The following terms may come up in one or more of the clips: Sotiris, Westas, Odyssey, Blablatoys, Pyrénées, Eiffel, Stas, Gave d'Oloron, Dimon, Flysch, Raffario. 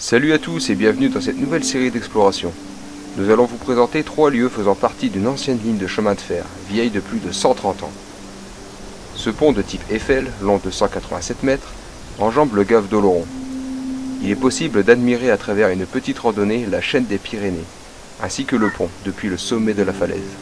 Salut à tous et bienvenue dans cette nouvelle série d'exploration. Nous allons vous présenter trois lieux faisant partie d'une ancienne ligne de chemin de fer, vieille de plus de 130 ans. Ce pont de type Eiffel, long de 187 mètres, enjambe le Gave d'Oloron. Il est possible d'admirer à travers une petite randonnée la chaîne des Pyrénées, ainsi que le pont depuis le sommet de la falaise.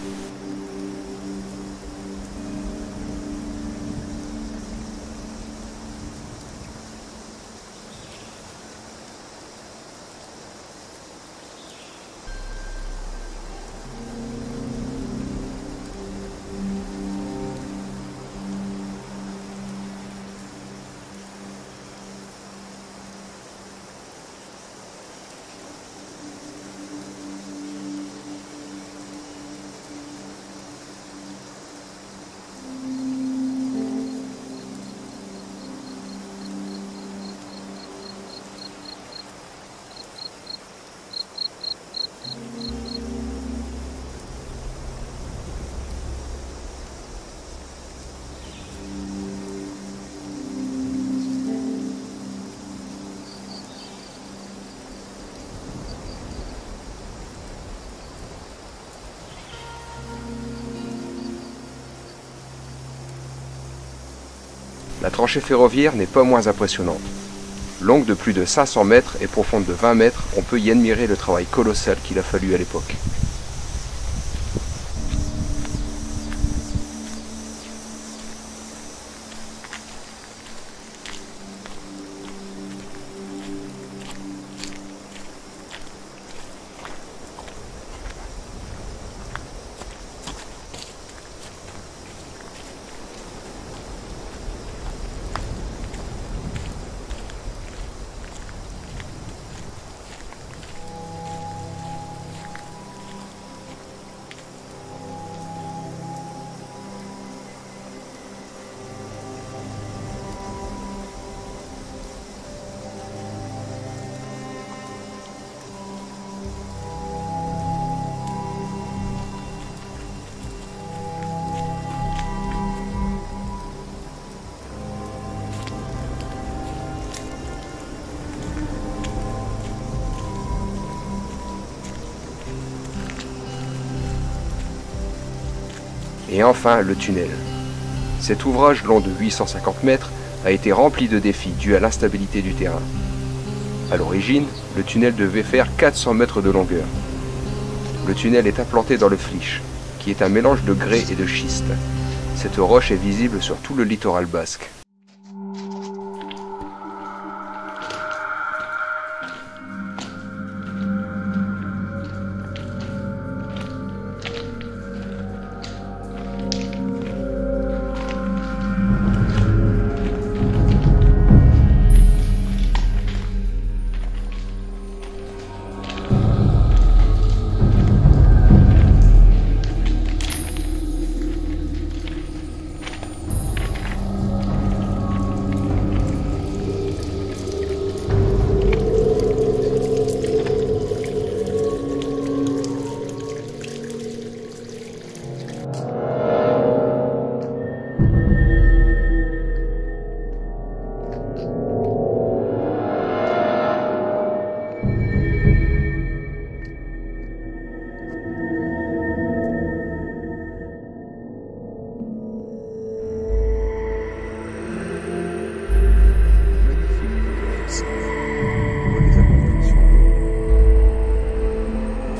La tranchée ferroviaire n'est pas moins impressionnante. Longue de plus de 500 mètres et profonde de 20 mètres, on peut y admirer le travail colossal qu'il a fallu à l'époque. Et enfin, le tunnel. Cet ouvrage long de 850 mètres a été rempli de défis dus à l'instabilité du terrain. A l'origine, le tunnel devait faire 400 mètres de longueur. Le tunnel est implanté dans le Flysch, qui est un mélange de grès et de schiste. Cette roche est visible sur tout le littoral basque.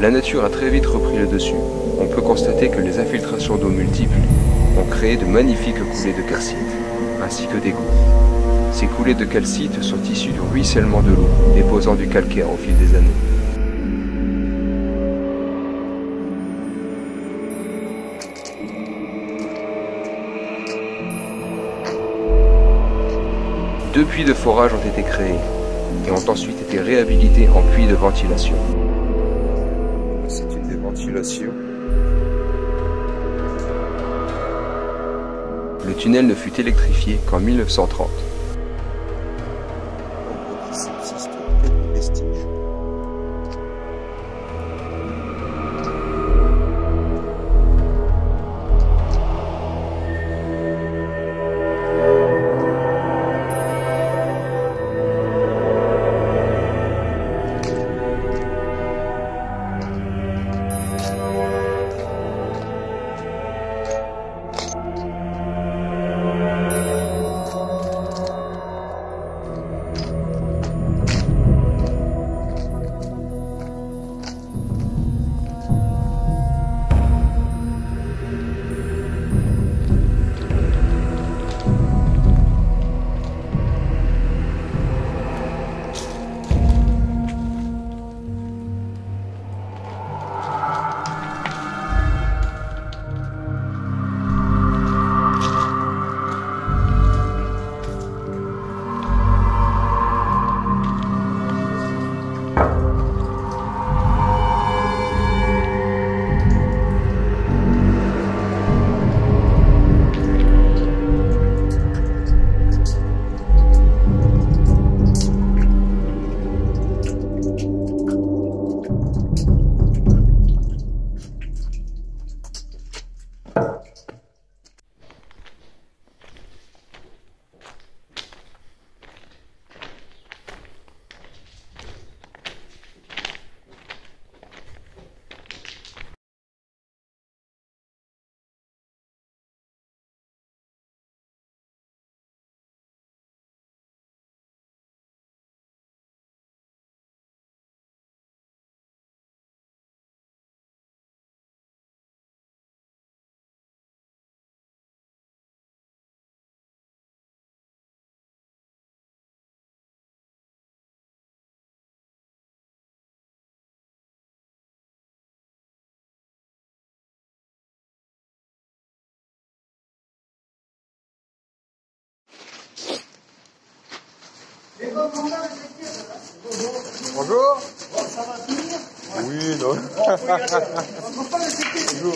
La nature a très vite repris le dessus. On peut constater que les infiltrations d'eau multiples ont créé de magnifiques coulées de calcite, ainsi que d'égouts. Ces coulées de calcite sont issues du ruissellement de l'eau, déposant du calcaire au fil des années. Deux puits de forage ont été créés et ont ensuite été réhabilités en puits de ventilation. Le tunnel ne fut électrifié qu'en 1930. Bonjour. Bon, ça va tenir? Oui, non. Bonjour.